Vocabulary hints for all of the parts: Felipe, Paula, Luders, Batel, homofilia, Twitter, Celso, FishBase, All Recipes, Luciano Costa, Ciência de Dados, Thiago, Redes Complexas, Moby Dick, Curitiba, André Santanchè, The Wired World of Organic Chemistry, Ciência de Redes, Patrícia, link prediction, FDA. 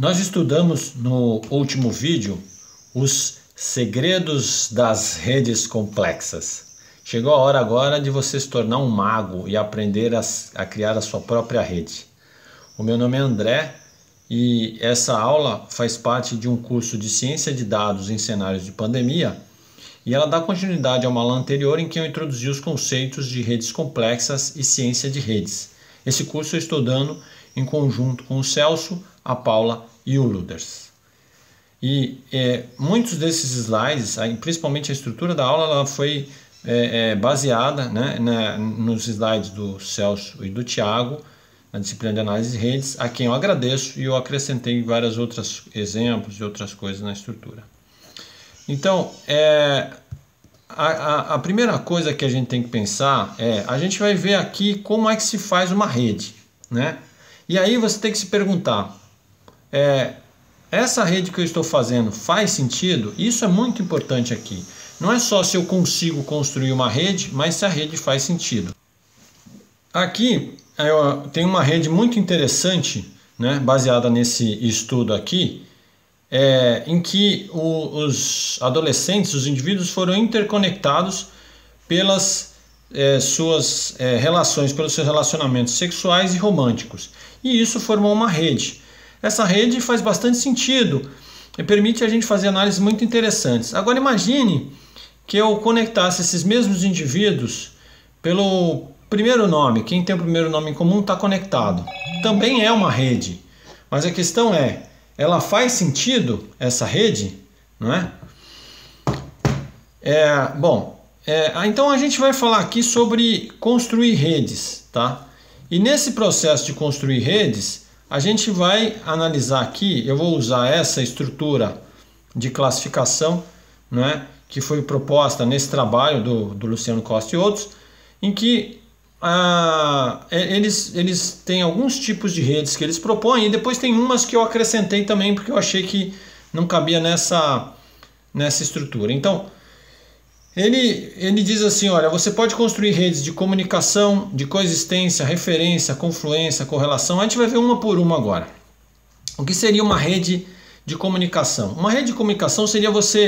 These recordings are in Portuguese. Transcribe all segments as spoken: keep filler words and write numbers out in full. Nós estudamos no último vídeo os segredos das redes complexas. Chegou a hora agora de você se tornar um mago e aprender a, a criar a sua própria rede. O meu nome é André e essa aula faz parte de um curso de Ciência de Dados em cenários de pandemia. E ela dá continuidade a uma aula anterior em que eu introduzi os conceitos de redes complexas e ciência de redes. Esse curso eu estou dando em conjunto com o Celso, a Paula e o Luders. E é, muitos desses slides, principalmente a estrutura da aula, ela foi é, é, baseada né, na, nos slides do Celso e do Thiago, na disciplina de análise de redes, a quem eu agradeço, e eu acrescentei vários outros exemplos e outras coisas na estrutura. Então, é, a, a, a primeira coisa que a gente tem que pensar é, a gente vai ver aqui como é que se faz uma rede, né? E aí você tem que se perguntar, é, essa rede que eu estou fazendo faz sentido? Isso é muito importante aqui. Não é só se eu consigo construir uma rede, mas se a rede faz sentido. Aqui eu tenho uma rede muito interessante, né, baseada nesse estudo aqui, É, em que o, os adolescentes, os indivíduos foram interconectados pelas é, suas é, relações, pelos seus relacionamentos sexuais e românticos. E isso formou uma rede. Essa rede faz bastante sentido e permite a gente fazer análises muito interessantes. Agora imagine que eu conectasse esses mesmos indivíduos pelo primeiro nome. Quem tem o primeiro nome em comum está conectado. Também é uma rede, mas a questão é, ela faz sentido, essa rede, não é? É bom, é, então a gente vai falar aqui sobre construir redes, tá? E nesse processo de construir redes, a gente vai analisar aqui, eu vou usar essa estrutura de classificação, não é? Que foi proposta nesse trabalho do, do Luciano Costa e outros, em que Ah, eles, eles têm alguns tipos de redes que eles propõem e depois tem umas que eu acrescentei também porque eu achei que não cabia nessa, nessa estrutura. Então, ele, ele diz assim, olha, você pode construir redes de comunicação, de coexistência, referência, confluência, correlação. A gente vai ver uma por uma agora. O que seria uma rede de comunicação? Uma rede de comunicação seria você,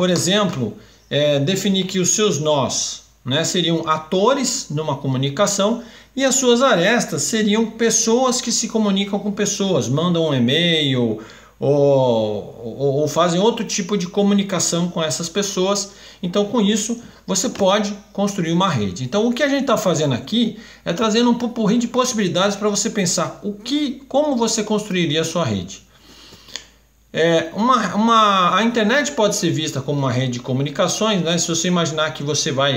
por exemplo, é, definir que os seus nós... Né, seriam atores numa comunicação e as suas arestas seriam pessoas que se comunicam com pessoas, mandam um e-mail ou, ou, ou fazem outro tipo de comunicação com essas pessoas. Então, com isso, você pode construir uma rede. Então, o que a gente está fazendo aqui é trazendo um popurrí de possibilidades para você pensar o que, como você construiria a sua rede. É, uma, uma, a internet pode ser vista como uma rede de comunicações, né? Se você imaginar que você vai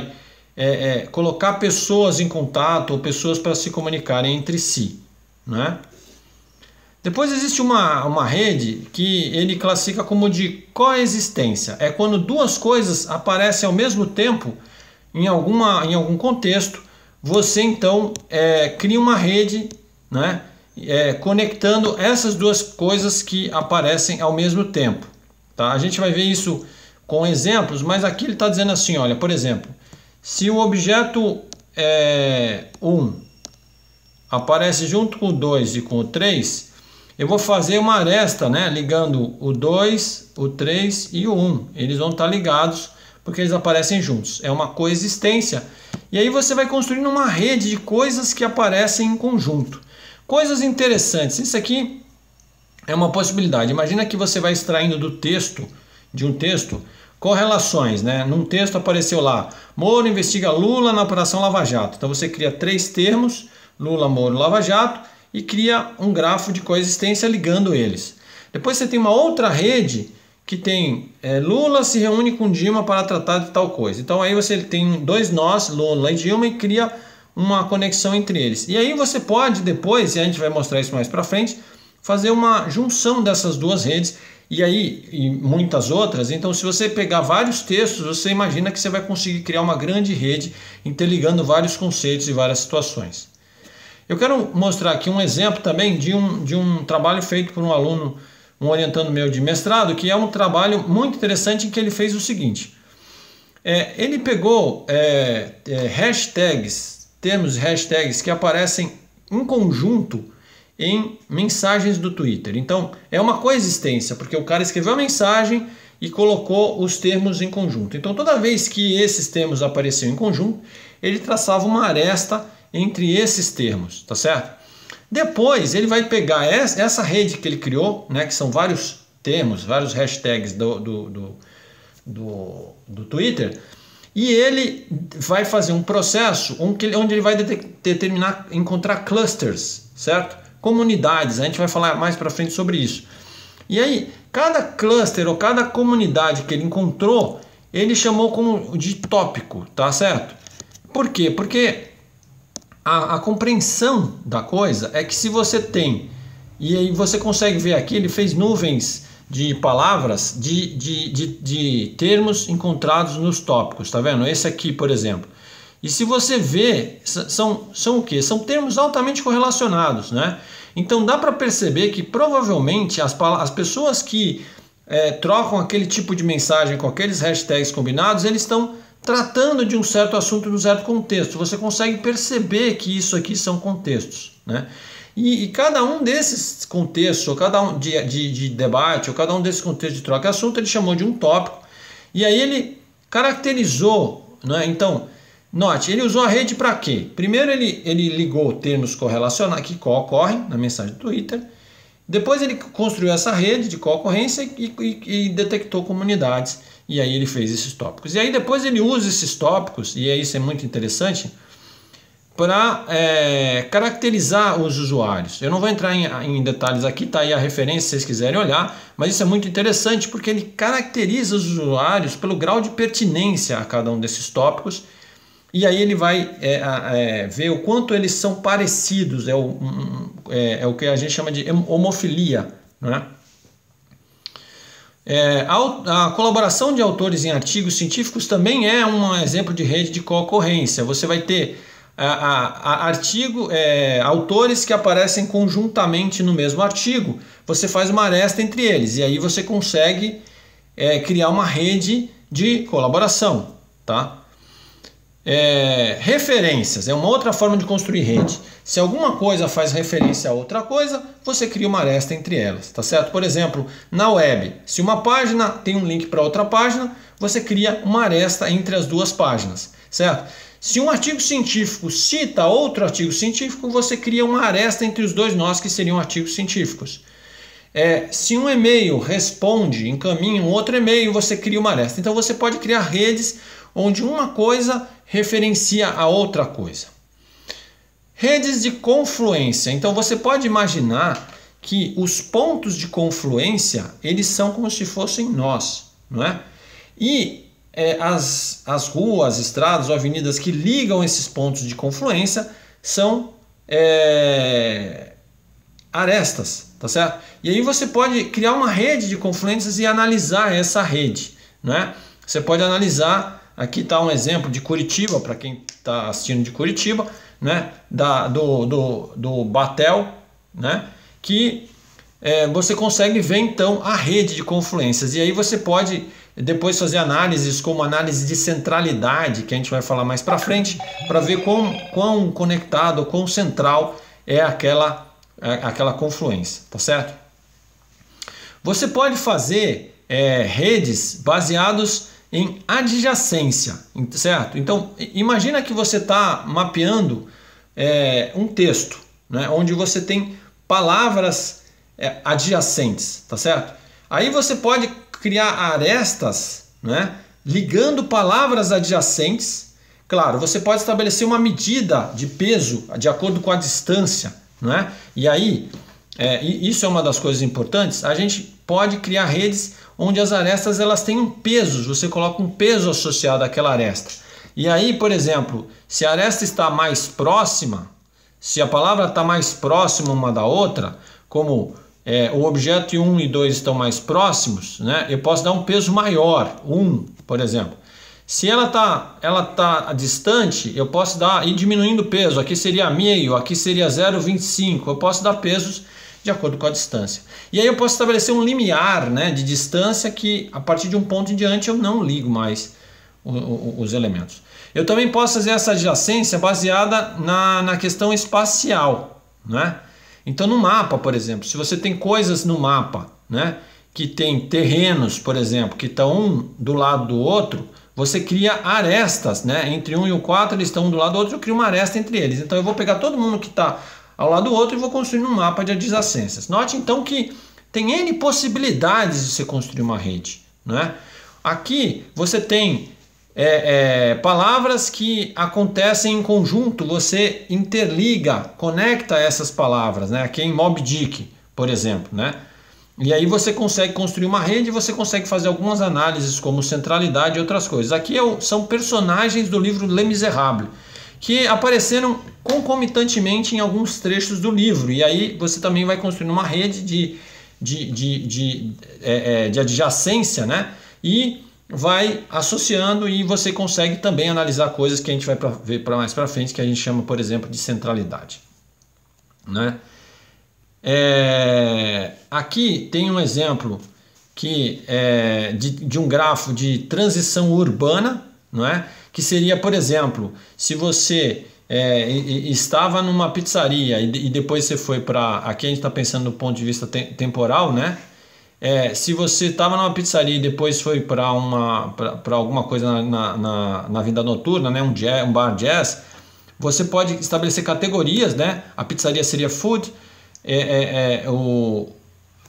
É, é, colocar pessoas em contato ou pessoas para se comunicarem entre si, né? Depois existe uma, uma rede que ele classifica como de coexistência. É quando duas coisas aparecem ao mesmo tempo em, alguma, em algum contexto. Você então é, cria uma rede, né? É, conectando essas duas coisas que aparecem ao mesmo tempo, tá? A gente vai ver isso com exemplos, mas aqui ele está dizendo assim, olha, por exemplo, se o objeto é, um aparece junto com o dois e com o três, eu vou fazer uma aresta, né, ligando o dois, o três e o um. Eles vão estar ligados porque eles aparecem juntos. É uma coexistência. E aí você vai construindo uma rede de coisas que aparecem em conjunto. Coisas interessantes. Isso aqui é uma possibilidade. Imagina que você vai extraindo do texto, de um texto... correlações, né? Num texto apareceu lá, Moro investiga Lula na Operação Lava Jato. Então você cria três termos, Lula, Moro, Lava Jato, e cria um grafo de coexistência ligando eles. Depois você tem uma outra rede que tem é, Lula se reúne com Dilma para tratar de tal coisa. Então aí você tem dois nós, Lula e Dilma, e cria uma conexão entre eles. E aí você pode depois, e a gente vai mostrar isso mais para frente, fazer uma junção dessas duas redes e aí e muitas outras. Então, se você pegar vários textos, você imagina que você vai conseguir criar uma grande rede interligando vários conceitos e várias situações. Eu quero mostrar aqui um exemplo também de um, de um trabalho feito por um aluno, um orientando meu de mestrado, que é um trabalho muito interessante em que ele fez o seguinte. É, ele pegou é, é, hashtags, termos hashtags que aparecem em conjunto em mensagens do Twitter. Então, é uma coexistência, porque o cara escreveu a mensagem e colocou os termos em conjunto. Então, toda vez que esses termos apareciam em conjunto, ele traçava uma aresta entre esses termos, tá certo? Depois, ele vai pegar essa rede que ele criou, né, que são vários termos, vários hashtags do, do, do, do, do Twitter, e ele vai fazer um processo onde ele vai determinar, encontrar clusters, certo? Comunidades, a gente vai falar mais para frente sobre isso. E aí, cada cluster ou cada comunidade que ele encontrou, ele chamou como de tópico, tá certo? Por quê? Porque a, a compreensão da coisa é que se você tem, e aí você consegue ver aqui, ele fez nuvens de palavras, de, de, de, de termos encontrados nos tópicos, tá vendo? Esse aqui, por exemplo. E se você vê, são, são o quê? São termos altamente correlacionados, né? Então dá para perceber que provavelmente as, as pessoas que é, trocam aquele tipo de mensagem com aqueles hashtags combinados, eles estão tratando de um certo assunto, de um certo contexto. Você consegue perceber que isso aqui são contextos, né? E, e cada um desses contextos, ou cada um de, de, de debate, ou cada um desses contextos de troca de assunto, ele chamou de um tópico. E aí ele caracterizou, né? Então, note, ele usou a rede para quê? Primeiro ele, ele ligou termos correlacionados que co-ocorrem na mensagem do Twitter. Depois ele construiu essa rede de co-ocorrência e, e, e detectou comunidades. E aí ele fez esses tópicos. E aí depois ele usa esses tópicos, e isso é muito interessante, para é, caracterizar os usuários. Eu não vou entrar em, em detalhes aqui, está aí a referência se vocês quiserem olhar, mas isso é muito interessante porque ele caracteriza os usuários pelo grau de pertinência a cada um desses tópicos. E aí ele vai é, é, ver o quanto eles são parecidos, é o, é, é o que a gente chama de homofilia, né? É, a, a colaboração de autores em artigos científicos também é um exemplo de rede de co-ocorrência. Você vai ter a, a, a artigo, é, autores que aparecem conjuntamente no mesmo artigo, você faz uma aresta entre eles e aí você consegue é, criar uma rede de colaboração, tá? É, referências é uma outra forma de construir rede. Se alguma coisa faz referência a outra coisa, você cria uma aresta entre elas, tá certo? Por exemplo, na web, se uma página tem um link para outra página, você cria uma aresta entre as duas páginas, certo? Se um artigo científico cita outro artigo científico, você cria uma aresta entre os dois nós que seriam artigos científicos. É, se um e-mail responde, encaminha um outro e-mail, você cria uma aresta. Então você pode criar redes onde uma coisa referencia a outra coisa. Redes de confluência. Então você pode imaginar que os pontos de confluência, eles são como se fossem nós, não é? E é, as, as ruas, estradas ou avenidas que ligam esses pontos de confluência são é, arestas, tá certo? E aí você pode criar uma rede de confluências e analisar essa rede, não é? Você pode analisar. Aqui está um exemplo de Curitiba, para quem está assistindo de Curitiba, né? da, do, do, do Batel, né? Que é, você consegue ver então a rede de confluências. E aí você pode depois fazer análises como análise de centralidade, que a gente vai falar mais para frente, para ver quão, quão conectado, quão central é aquela, é aquela confluência, tá certo? Você pode fazer é, redes baseadas em adjacência, certo? Então, imagina que você está mapeando é, um texto, né, onde você tem palavras é, adjacentes, tá certo? Aí você pode criar arestas, né, ligando palavras adjacentes. Claro, você pode estabelecer uma medida de peso de acordo com a distância, né? E aí, é, isso é uma das coisas importantes, a gente pode criar redes onde as arestas elas têm um peso, você coloca um peso associado àquela aresta. E aí, por exemplo, se a aresta está mais próxima, se a palavra está mais próxima uma da outra, como é, o objeto um e dois estão mais próximos, né, eu posso dar um peso maior, um, por exemplo. Se ela está ela tá distante, eu posso dar, ir diminuindo o peso, aqui seria meio, aqui seria zero vírgula vinte e cinco, eu posso dar pesos de acordo com a distância. E aí eu posso estabelecer um limiar, né, de distância que a partir de um ponto em diante eu não ligo mais o, o, os elementos. Eu também posso fazer essa adjacência baseada na, na questão espacial, né? Então, no mapa, por exemplo, se você tem coisas no mapa, né, que tem terrenos, por exemplo, que estão um do lado do outro, você cria arestas, né? Entre um e o quatro, eles estão um do lado do outro, eu crio uma aresta entre eles. Então eu vou pegar todo mundo que está ao lado do outro e vou construir um mapa de adjacências. Note então que tem N possibilidades de você construir uma rede, né? Aqui você tem é, é, palavras que acontecem em conjunto, você interliga, conecta essas palavras, né? Aqui em Moby Dick, por exemplo, né? E aí você consegue construir uma rede, você consegue fazer algumas análises como centralidade e outras coisas. Aqui são personagens do livro Les Misérables, que apareceram concomitantemente em alguns trechos do livro. E aí você também vai construir uma rede de, de, de, de, é, de adjacência, né? E vai associando, e você consegue também analisar coisas que a gente vai pra, ver pra mais para frente, que a gente chama, por exemplo, de centralidade, né? É, aqui tem um exemplo que, é, de, de um grafo de transição urbana, não é? Que seria, por exemplo, se você é, e, e estava numa pizzaria e, e depois você foi para... Aqui a gente está pensando do ponto de vista te, temporal, né? É, se você estava numa pizzaria e depois foi para uma para alguma coisa na, na, na vida noturna, né? um, jazz, um bar jazz, você pode estabelecer categorias, né? A pizzaria seria food... É, é, é, o,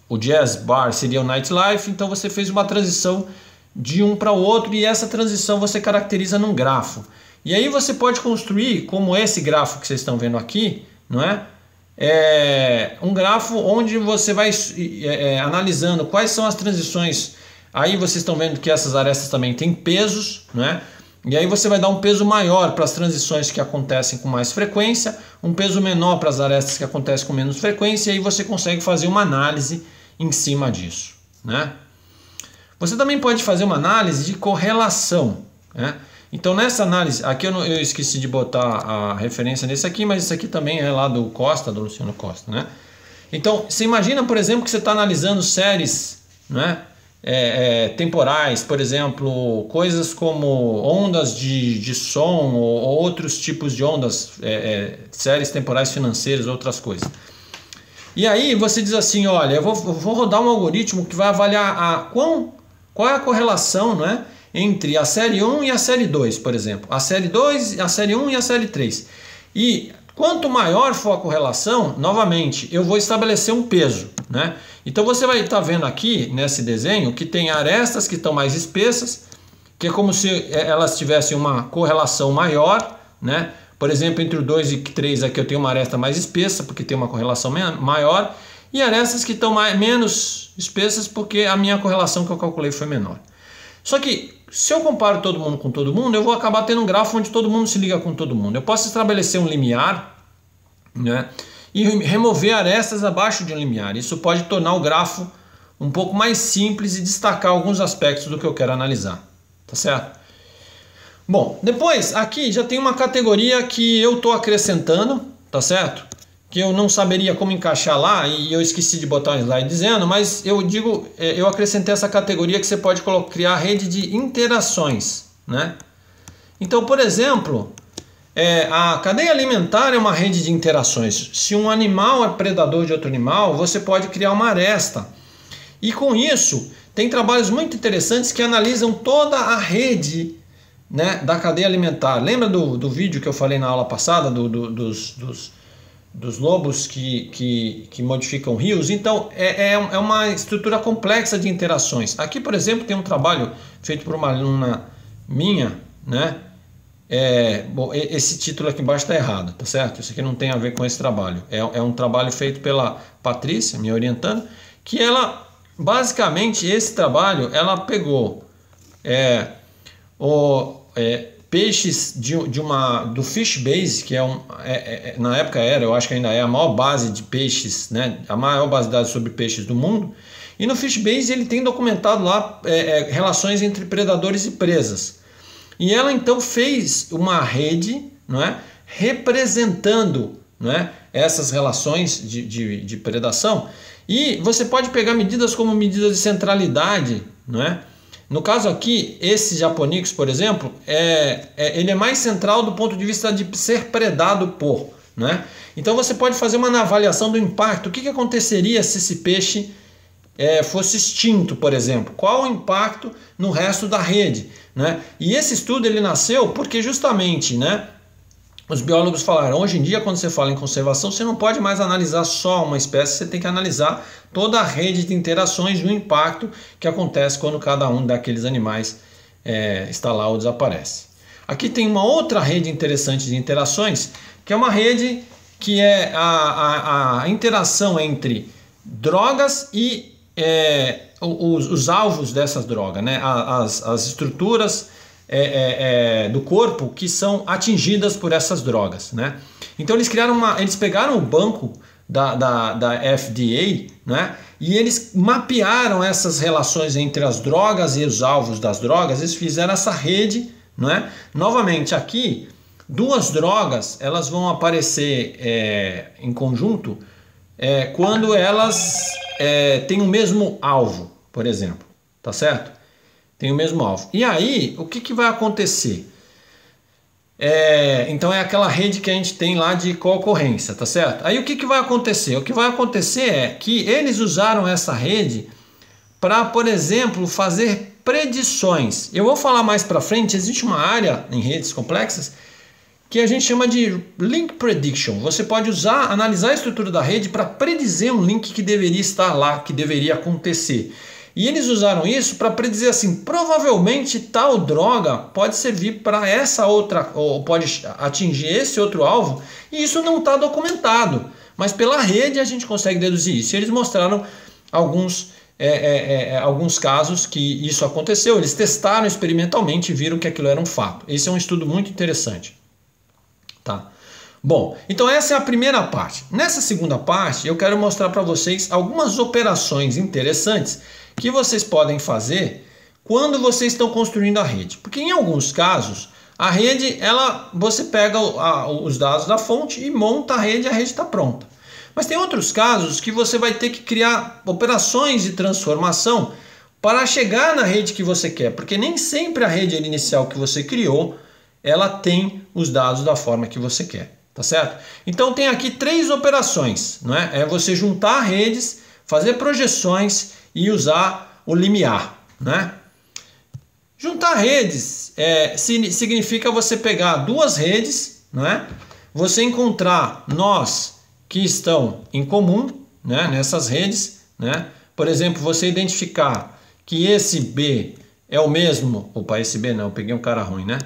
o jazz bar seria o nightlife. Então você fez uma transição de um para o outro, e essa transição você caracteriza num grafo. E aí você pode construir, como esse grafo que vocês estão vendo aqui, não é? É um grafo onde você vai é, é, analisando quais são as transições. Aí vocês estão vendo que essas arestas também têm pesos, não é? E aí você vai dar um peso maior para as transições que acontecem com mais frequência, um peso menor para as arestas que acontecem com menos frequência, e aí você consegue fazer uma análise em cima disso, né? Você também pode fazer uma análise de correlação, né? Então nessa análise, aqui eu, não, eu esqueci de botar a referência nesse aqui, mas isso aqui também é lá do Costa, do Luciano Costa, né? Então você imagina, por exemplo, que você está analisando séries, né? É, é, temporais, por exemplo, coisas como ondas de, de som ou, ou outros tipos de ondas, é, é, séries temporais financeiras, outras coisas. E aí você diz assim, olha, eu vou, eu vou rodar um algoritmo que vai avaliar a, qual, qual é a correlação, né, entre a série um e a série dois, por exemplo. A série dois, a série um e a série três. E quanto maior for a correlação, novamente, eu vou estabelecer um peso, né? Então você vai estar vendo aqui nesse desenho que tem arestas que estão mais espessas, que é como se elas tivessem uma correlação maior, né? Por exemplo, entre o dois e três aqui eu tenho uma aresta mais espessa, porque tem uma correlação maior, e arestas que estão mais, menos espessas, porque a minha correlação que eu calculei foi menor. Só que se eu comparo todo mundo com todo mundo, eu vou acabar tendo um grafo onde todo mundo se liga com todo mundo. Eu posso estabelecer um limiar, né, e remover arestas abaixo de um limiar. Isso pode tornar o grafo um pouco mais simples e destacar alguns aspectos do que eu quero analisar. Tá certo? Bom, depois aqui já tem uma categoria que eu estou acrescentando, tá certo? Que eu não saberia como encaixar lá e eu esqueci de botar um slide dizendo, mas eu digo, eu acrescentei essa categoria que você pode criar rede de interações, né? Então, por exemplo, é, a cadeia alimentar é uma rede de interações. Se um animal é predador de outro animal, você pode criar uma aresta. E com isso, tem trabalhos muito interessantes que analisam toda a rede, né, da cadeia alimentar. Lembra do, do vídeo que eu falei na aula passada, do, do, dos... dos dos lobos que, que, que modificam rios? Então é, é uma estrutura complexa de interações. Aqui, por exemplo, tem um trabalho feito por uma aluna minha, né? É, bom, esse título aqui embaixo está errado, tá certo? Isso aqui não tem a ver com esse trabalho. É, é um trabalho feito pela Patrícia, me orientando, que ela, basicamente, esse trabalho, ela pegou é, o... É, peixes de, de uma, do FishBase, que é um, é, é, na época era, eu acho que ainda é, a maior base de peixes, né? A maior base de dados sobre peixes do mundo. E no FishBase ele tem documentado lá é, é, relações entre predadores e presas. E ela então fez uma rede, não é? Representando, não é? Essas relações de, de, de predação. E você pode pegar medidas como medidas de centralidade, não é? No caso aqui, esse Japonix, por exemplo, é, é, ele é mais central do ponto de vista de ser predado por, né? Então você pode fazer uma avaliação do impacto. O que, que aconteceria se esse peixe é, fosse extinto, por exemplo? Qual o impacto no resto da rede, né? E esse estudo ele nasceu porque justamente, né, os biólogos falaram, hoje em dia quando você fala em conservação, você não pode mais analisar só uma espécie, você tem que analisar toda a rede de interações e o impacto que acontece quando cada um daqueles animais é, está lá ou desaparece. Aqui tem uma outra rede interessante de interações, que é uma rede que é a, a, a interação entre drogas e é, os, os alvos dessas drogas, né? as, as estruturas É, é, é, do corpo que são atingidas por essas drogas, né? Então eles criaram uma, eles pegaram o banco da, da, da F D A, né? E eles mapearam essas relações entre as drogas e os alvos das drogas. Eles fizeram essa rede, né? Novamente aqui duas drogas elas vão aparecer é, em conjunto é, quando elas é, têm o mesmo alvo, por exemplo, tá certo? Tem o mesmo alvo. E aí, o que, que vai acontecer? É, então é aquela rede que a gente tem lá de concorrência, tá certo? Aí o que, que vai acontecer? O que vai acontecer é que eles usaram essa rede para, por exemplo, fazer predições. Eu vou falar mais para frente, existe uma área em redes complexas que a gente chama de link prediction. Você pode usar, analisar a estrutura da rede para predizer um link que deveria estar lá, que deveria acontecer. E eles usaram isso para predizer assim, provavelmente tal droga pode servir para essa outra, ou pode atingir esse outro alvo, e isso não está documentado, mas pela rede a gente consegue deduzir isso. E eles mostraram alguns, é, é, é, alguns casos que isso aconteceu, eles testaram experimentalmente e viram que aquilo era um fato. Esse é um estudo muito interessante. Tá? Bom, então essa é a primeira parte. Nessa segunda parte eu quero mostrar para vocês algumas operações interessantes que vocês podem fazer quando vocês estão construindo a rede. Porque em alguns casos, a rede, ela, você pega a, os dados da fonte e monta a rede e a rede está pronta. Mas tem outros casos que você vai ter que criar operações de transformação para chegar na rede que você quer. Porque nem sempre a rede inicial que você criou, ela tem os dados da forma que você quer. Tá certo? Então tem aqui três operações, não é? É você juntar redes, fazer projeções e usar o limiar, né? Juntar redes é, significa você pegar duas redes, né? Você encontrar nós que estão em comum, né? Nessas redes, né? Por exemplo, você identificar que esse B é o mesmo, opa, esse B não, eu peguei um cara ruim, né?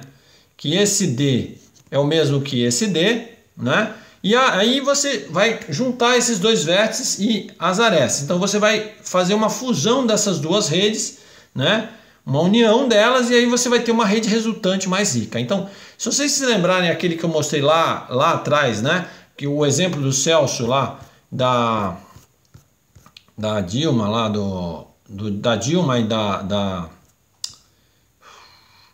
Que esse D é o mesmo que esse D, né? E aí você vai juntar esses dois vértices e as arestas. Então você vai fazer uma fusão dessas duas redes, né? Uma união delas, e aí você vai ter uma rede resultante mais rica. Então, se vocês se lembrarem aquele que eu mostrei lá, lá atrás, né? Que o exemplo do Celso lá, da, da Dilma, lá do, do, da Dilma e da, da...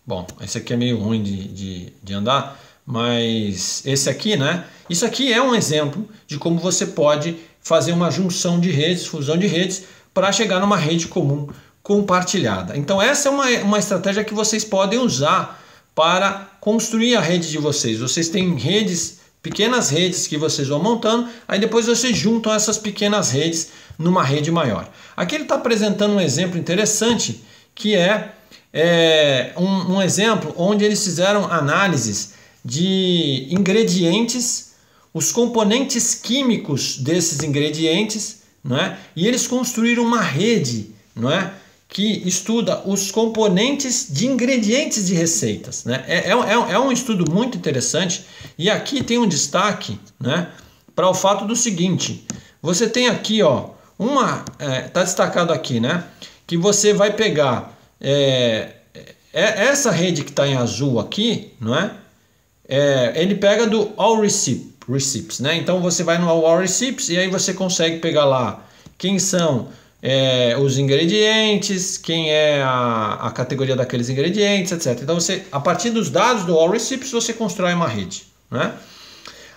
Bom, esse aqui é meio ruim de, de, de andar, mas esse aqui, né? Isso aqui é um exemplo de como você pode fazer uma junção de redes, fusão de redes, para chegar numa rede comum compartilhada. Então essa é uma, uma estratégia que vocês podem usar para construir a rede de vocês. Vocês têm redes, pequenas redes que vocês vão montando, aí depois vocês juntam essas pequenas redes numa rede maior. Aqui ele está apresentando um exemplo interessante, que é, é um, um exemplo onde eles fizeram análises de ingredientes, os componentes químicos desses ingredientes, não é? E eles construíram uma rede, não é? Que estuda os componentes de ingredientes de receitas, né? É, é, é um estudo muito interessante, e aqui tem um destaque, né? Para o fato do seguinte, você tem aqui, ó, uma, é, tá destacado aqui, né? Que você vai pegar é, é essa rede que está em azul aqui, não é? É, ele pega do All Recipes, né? Então você vai no All Recipes e aí você consegue pegar lá quem são é, os ingredientes, quem é a, a categoria daqueles ingredientes, etcétera. Então você, a partir dos dados do All Recipes, você constrói uma rede, né?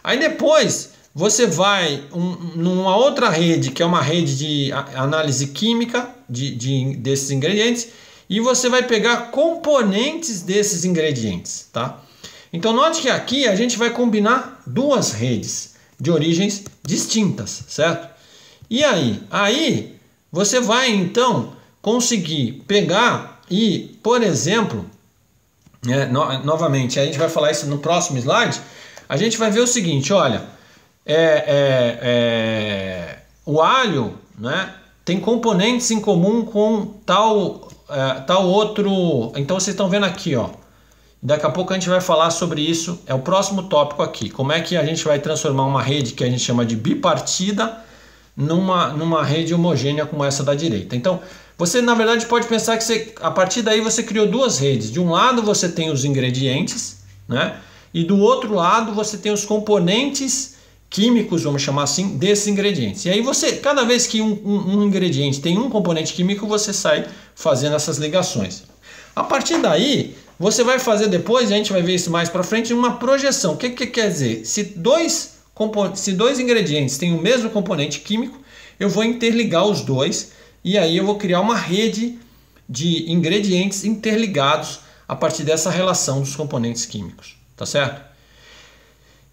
Aí depois você vai um, numa outra rede, que é uma rede de análise química de, de, desses ingredientes, e você vai pegar componentes desses ingredientes, tá? Então note que aqui a gente vai combinar duas redes. de origens distintas, certo? E aí? Aí você vai então conseguir pegar e, por exemplo, é, no, novamente, a gente vai falar isso no próximo slide, a gente vai ver o seguinte, olha, é, é, é, o alho, né, tem componentes em comum com tal, é, tal outro... Então vocês estão vendo aqui, ó. Daqui a pouco a gente vai falar sobre isso, é o próximo tópico aqui, como é que a gente vai transformar uma rede que a gente chama de bipartida numa, numa rede homogênea como essa da direita. Então, você na verdade pode pensar que você, a partir daí você criou duas redes. De um lado você tem os ingredientes, né? E do outro lado você tem os componentes químicos, vamos chamar assim, desses ingredientes. E aí você, cada vez que um, um, um ingrediente tem um componente químico, você sai fazendo essas ligações. A partir daí... Você vai fazer depois, a gente vai ver isso mais para frente, uma projeção. O que, que quer dizer? Se dois, se dois ingredientes têm o mesmo componente químico, eu vou interligar os dois e aí eu vou criar uma rede de ingredientes interligados a partir dessa relação dos componentes químicos. Tá certo?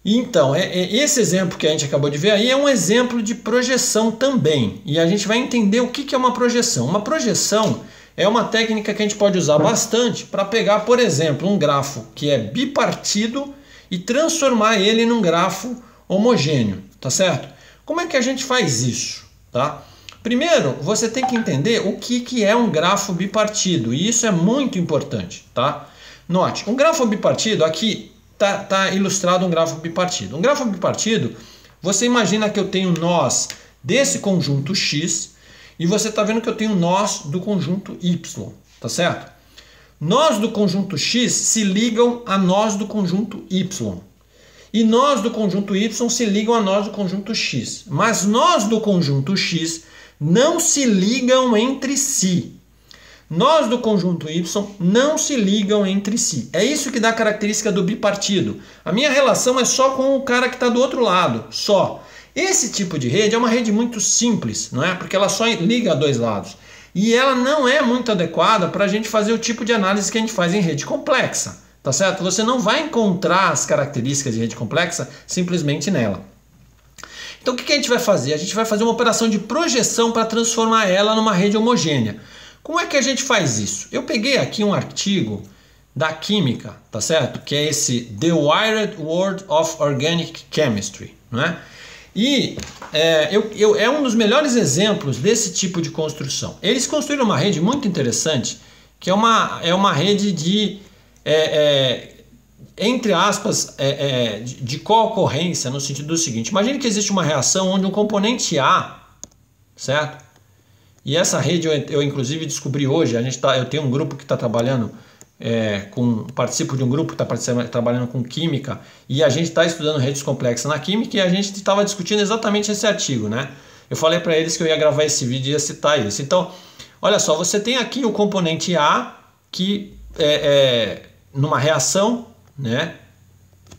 Então, é, é, esse exemplo que a gente acabou de ver aí é um exemplo de projeção também. E a gente vai entender o que, que é uma projeção. Uma projeção... É uma técnica que a gente pode usar bastante para pegar, por exemplo, um grafo que é bipartido e transformar ele num grafo homogêneo, tá certo? Como é que a gente faz isso, tá? Primeiro, você tem que entender o que, que é um grafo bipartido, e isso é muito importante, tá? Note, um grafo bipartido, aqui tá, tá ilustrado um grafo bipartido. Um grafo bipartido, você imagina que eu tenho nós desse conjunto X, e você está vendo que eu tenho nós do conjunto Y, tá certo? Nós do conjunto X se ligam a nós do conjunto Y. E nós do conjunto Y se ligam a nós do conjunto X. Mas nós do conjunto X não se ligam entre si. Nós do conjunto Y não se ligam entre si. É isso que dá a característica do bipartido. A minha relação é só com o cara que está do outro lado, só. Esse tipo de rede é uma rede muito simples, não é? Porque ela só liga a dois lados. E ela não é muito adequada para a gente fazer o tipo de análise que a gente faz em rede complexa, tá certo? Você não vai encontrar as características de rede complexa simplesmente nela. Então o que a gente vai fazer? A gente vai fazer uma operação de projeção para transformar ela numa rede homogênea. Como é que a gente faz isso? Eu peguei aqui um artigo da química, tá certo? Que é esse The Wired World of Organic Chemistry, não é? E é, eu, eu, é um dos melhores exemplos desse tipo de construção. Eles construíram uma rede muito interessante, que é uma, é uma rede de, é, é, entre aspas, é, é, de, de co-ocorrência, no sentido do seguinte. Imagine que existe uma reação onde um componente A, certo? E essa rede eu, eu inclusive descobri hoje, a gente tá, eu tenho um grupo que está trabalhando... É, com, participo de um grupo que está trabalhando com química e a gente está estudando redes complexas na química e a gente estava discutindo exatamente esse artigo, né? Eu falei para eles que eu ia gravar esse vídeo e ia citar isso. Então, olha só, você tem aqui o componente A que é, é numa reação, né?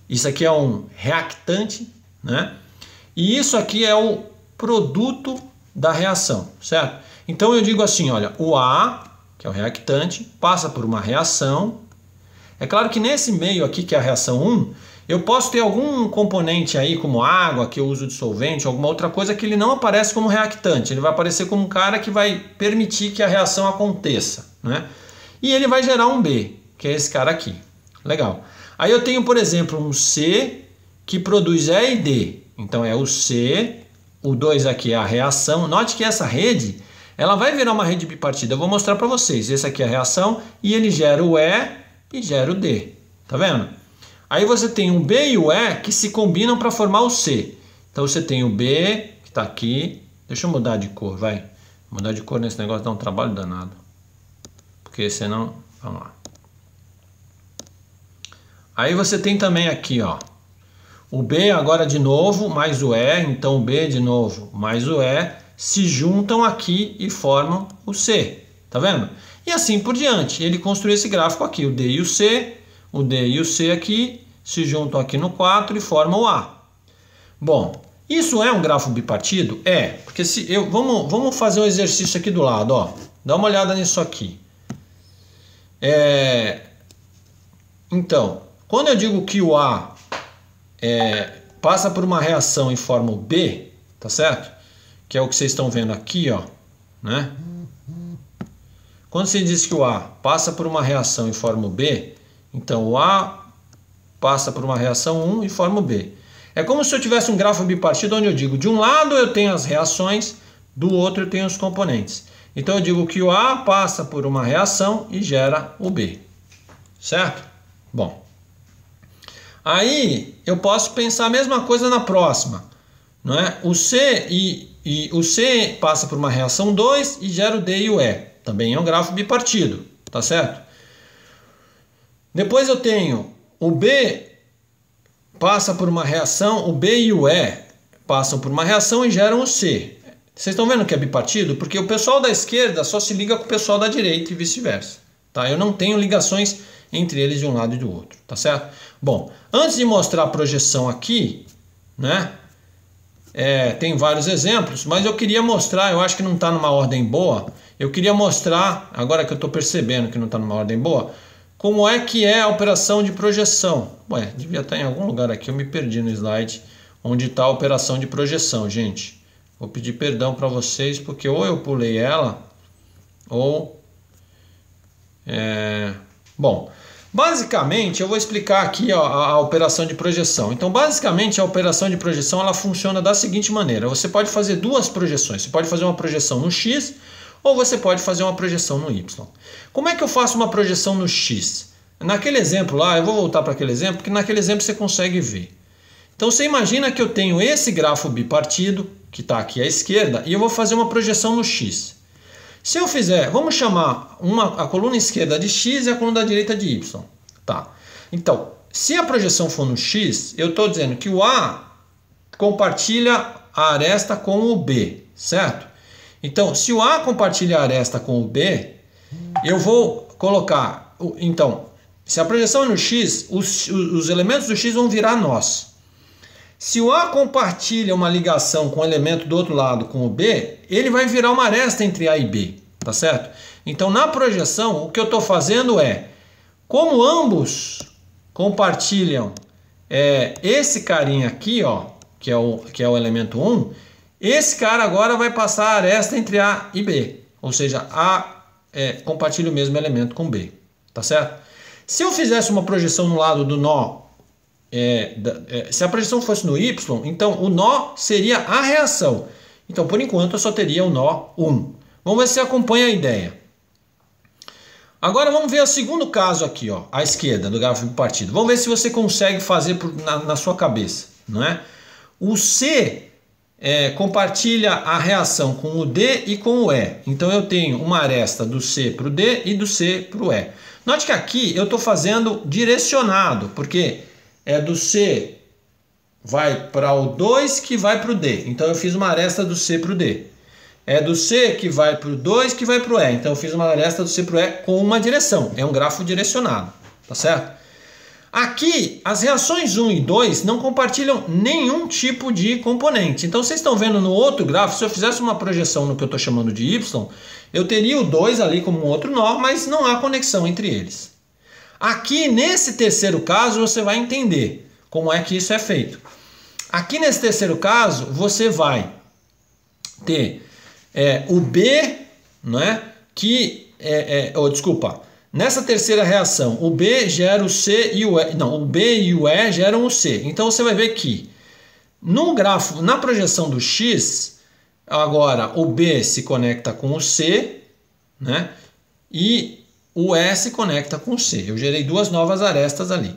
Isso aqui é um reactante, né? E isso aqui é o produto da reação, certo? Então eu digo assim, olha, o A... que é o reactante, passa por uma reação. É claro que nesse meio aqui, que é a reação um, eu posso ter algum componente aí, como água, que eu uso de solvente, alguma outra coisa, que ele não aparece como reactante. Ele vai aparecer como um cara que vai permitir que a reação aconteça, né? E ele vai gerar um B, que é esse cara aqui. Legal. Aí eu tenho, por exemplo, um C que produz E e D. Então é o C, o dois aqui é a reação. Note que essa rede... ela vai virar uma rede bipartida. Eu vou mostrar para vocês. Essa aqui é a reação e ele gera o E e gera o D. Tá vendo? Aí você tem o B e o E que se combinam para formar o C. Então você tem o B que está aqui. Deixa eu mudar de cor, vai. Mudar de cor nesse negócio dá um trabalho danado. Porque senão... Vamos lá. Aí você tem também aqui, ó. O B agora de novo mais o E. Então o B de novo mais o E. Se juntam aqui e formam o C, tá vendo? E assim por diante, ele construiu esse gráfico aqui, o D e o C, o D e o C aqui, se juntam aqui no quatro e formam o A. Bom, isso é um grafo bipartido? É, porque se eu... Vamos, vamos fazer um exercício aqui do lado, ó. Dá uma olhada nisso aqui. É, então, quando eu digo que o A é... passa por uma reação e forma o B, tá certo? Que é o que vocês estão vendo aqui, ó, né? Quando se diz que o A passa por uma reação e forma o B, então o A passa por uma reação um e forma o B. É como se eu tivesse um grafo bipartido onde eu digo, de um lado eu tenho as reações, do outro eu tenho os componentes. Então eu digo que o A passa por uma reação e gera o B, certo? Bom, aí eu posso pensar a mesma coisa na próxima, não é? O C e, e o C passa por uma reação dois e gera o D e o E. Também é um grafo bipartido, tá certo? Depois eu tenho o B passa por uma reação, o B e o E passam por uma reação e geram o C. Vocês estão vendo que é bipartido? Porque o pessoal da esquerda só se liga com o pessoal da direita e vice-versa, tá? Eu não tenho ligações entre eles de um lado e do outro, tá certo? Bom, antes de mostrar a projeção aqui, né? É, tem vários exemplos, mas eu queria mostrar, eu acho que não está numa ordem boa, eu queria mostrar, agora que eu estou percebendo que não está numa ordem boa, como é que é a operação de projeção. Ué, devia estar em algum lugar aqui, eu me perdi no slide onde está a operação de projeção, gente. Vou pedir perdão para vocês, porque ou eu pulei ela, ou... É... Bom, basicamente eu vou explicar aqui ó, a, a operação de projeção. Então basicamente a operação de projeção ela funciona da seguinte maneira. Você pode fazer duas projeções. Você pode fazer uma projeção no X ou você pode fazer uma projeção no Y. Como é que eu faço uma projeção no X? Naquele exemplo lá, eu vou voltar para aquele exemplo, porque naquele exemplo você consegue ver. Então você imagina que eu tenho esse grafo bipartido, que está aqui à esquerda, e eu vou fazer uma projeção no X. Se eu fizer, vamos chamar uma, a coluna esquerda de X e a coluna da direita de Y. Tá. Então, se a projeção for no X, eu estou dizendo que o A compartilha a aresta com o B, certo? Então, se o A compartilha a aresta com o B, eu vou colocar... Então, se a projeção é no X, os, os elementos do X vão virar nós. Se o A compartilha uma ligação com o elemento do outro lado com o B, ele vai virar uma aresta entre A e B, tá certo? Então, na projeção, o que eu estou fazendo é, como ambos compartilham é, esse carinha aqui, ó, que é o, que é o elemento um, esse cara agora vai passar a aresta entre A e B, ou seja, A é, compartilha o mesmo elemento com B, tá certo? Se eu fizesse uma projeção no lado do nó, É, se a projeção fosse no Y, então o nó seria a reação. Então, por enquanto, eu só teria o nó um. Vamos ver se acompanha a ideia. Agora vamos ver o segundo caso aqui, ó, à esquerda do grafo bipartido. Vamos ver se você consegue fazer por, na, na sua cabeça, não é? O C é, compartilha a reação com o D e com o E. Então, eu tenho uma aresta do C para o D e do C para o E. Note que aqui eu estou fazendo direcionado, porque... É do C vai para o dois que vai para o D. Então eu fiz uma aresta do C para o D. É do C que vai para o dois que vai para o E. Então eu fiz uma aresta do C para o E com uma direção. É um grafo direcionado, tá certo? Aqui as reações um e dois não compartilham nenhum tipo de componente. Então vocês estão vendo no outro grafo, se eu fizesse uma projeção no que eu estou chamando de Y, eu teria o dois ali como um outro nó, mas não há conexão entre eles. Aqui, nesse terceiro caso, você vai entender como é que isso é feito. Aqui, nesse terceiro caso, você vai ter é, o B, né, que... É, é, oh, desculpa. Nessa terceira reação, o B gera o C e o E. Não, o B e o E geram o C. Então, você vai ver que no grafo, na projeção do X, agora o B se conecta com o C, né, e... O E se conecta com o C. Eu gerei duas novas arestas ali.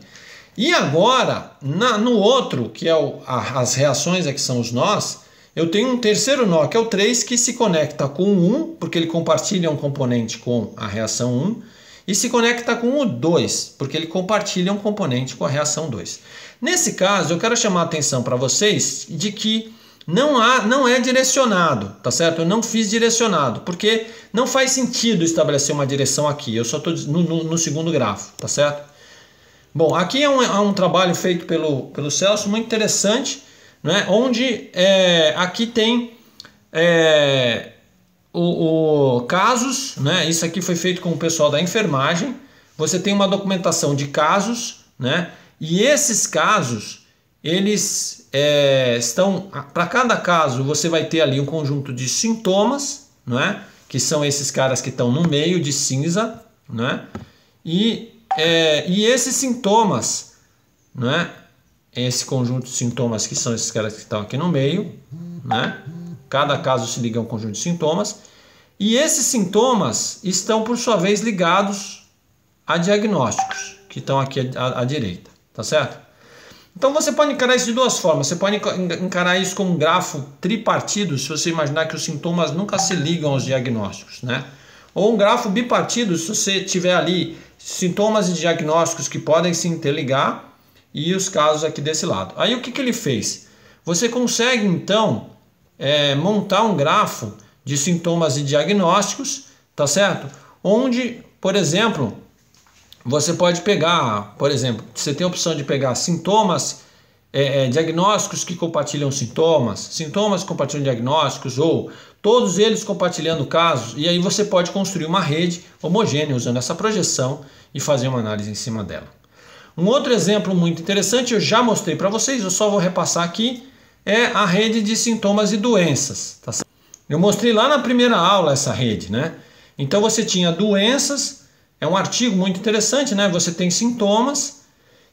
E agora, na, no outro, que é o, a, as reações aqui são os nós, eu tenho um terceiro nó, que é o três, que se conecta com o um, porque ele compartilha um componente com a reação um, e se conecta com o dois, porque ele compartilha um componente com a reação dois. Nesse caso, eu quero chamar a atenção para vocês de que Não, há, não é direcionado, tá certo? Eu não fiz direcionado, porque não faz sentido estabelecer uma direção aqui. Eu só estou no, no, no segundo grafo, tá certo? Bom, aqui é um, é um trabalho feito pelo, pelo Celso, muito interessante, né? Onde é, aqui tem é, o, o, casos, né? Isso aqui foi feito com o pessoal da enfermagem. Você tem uma documentação de casos, né? E esses casos... eles é, estão... Para cada caso, você vai ter ali um conjunto de sintomas, não é? Que são esses caras que estão no meio de cinza, não é? E, é, e esses sintomas, não é? Esse conjunto de sintomas que são esses caras que estão aqui no meio, né? Cada caso se liga a um conjunto de sintomas. E esses sintomas estão, por sua vez, ligados a diagnósticos, que estão aqui à, à direita, tá certo? Então você pode encarar isso de duas formas. Você pode encarar isso como um grafo tripartido, se você imaginar que os sintomas nunca se ligam aos diagnósticos, né? Ou um grafo bipartido, se você tiver ali sintomas e diagnósticos que podem se interligar, e os casos aqui desse lado. Aí o que, que ele fez? Você consegue, então, é, montar um grafo de sintomas e diagnósticos, tá certo? Onde, por exemplo, você pode pegar, por exemplo, você tem a opção de pegar sintomas, é, é, diagnósticos que compartilham sintomas, sintomas que compartilham diagnósticos, ou todos eles compartilhando casos, e aí você pode construir uma rede homogênea usando essa projeção e fazer uma análise em cima dela. Um outro exemplo muito interessante, eu já mostrei para vocês, eu só vou repassar aqui, é a rede de sintomas e doenças. Tá? Eu mostrei lá na primeira aula essa rede, né? Então você tinha doenças, é um artigo muito interessante, né? Você tem sintomas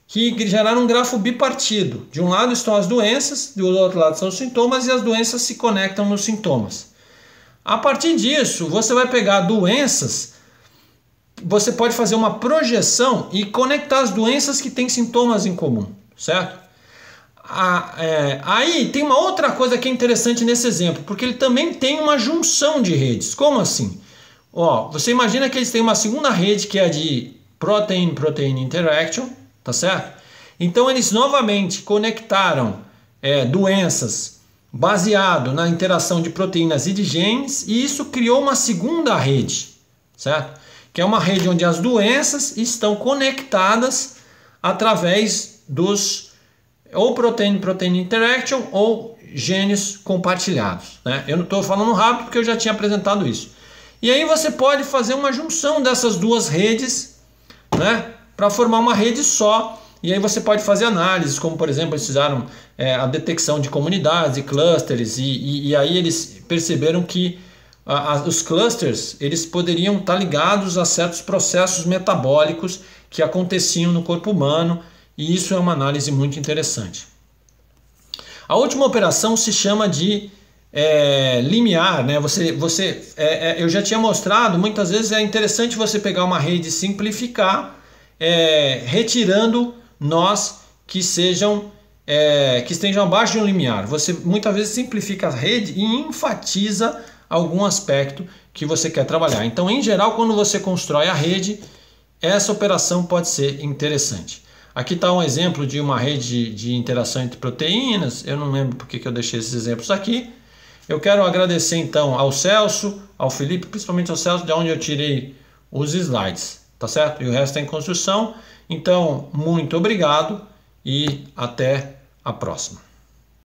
que geraram um grafo bipartido. De um lado estão as doenças, do outro lado são os sintomas e as doenças se conectam nos sintomas. A partir disso, você vai pegar doenças... Você pode fazer uma projeção e conectar as doenças que têm sintomas em comum, certo? Ah, é, aí tem uma outra coisa que é interessante nesse exemplo, porque ele também tem uma junção de redes. Como assim? Ó, você imagina que eles têm uma segunda rede que é a de protein-protein interaction, tá certo? Então eles novamente conectaram é, doenças baseado na interação de proteínas e de genes, e isso criou uma segunda rede, certo? Que é uma rede onde as doenças estão conectadas através dos ou protein-protein interaction ou genes compartilhados, né? Eu não estou falando rápido porque eu já tinha apresentado isso. E aí você pode fazer uma junção dessas duas redes, né? Para formar uma rede só. E aí você pode fazer análises, como por exemplo eles fizeram é, a detecção de comunidades e clusters. E, e, e aí eles perceberam que os clusters, eles poderiam estar ligados a certos processos metabólicos que aconteciam no corpo humano, e isso é uma análise muito interessante. A última operação se chama de é, limiar, né? Você, você, é, é, eu já tinha mostrado, muitas vezes é interessante você pegar uma rede e simplificar, é, retirando nós que sejam é, que estejam abaixo de um limiar. Você muitas vezes simplifica a rede e enfatiza algum aspecto que você quer trabalhar. Então, em geral, quando você constrói a rede, essa operação pode ser interessante. Aqui está um exemplo de uma rede de interação entre proteínas. Eu não lembro porque que eu deixei esses exemplos aqui. Eu quero agradecer, então, ao Celso, ao Felipe, principalmente ao Celso, de onde eu tirei os slides, tá certo? E o resto é em construção. Então, muito obrigado e até a próxima.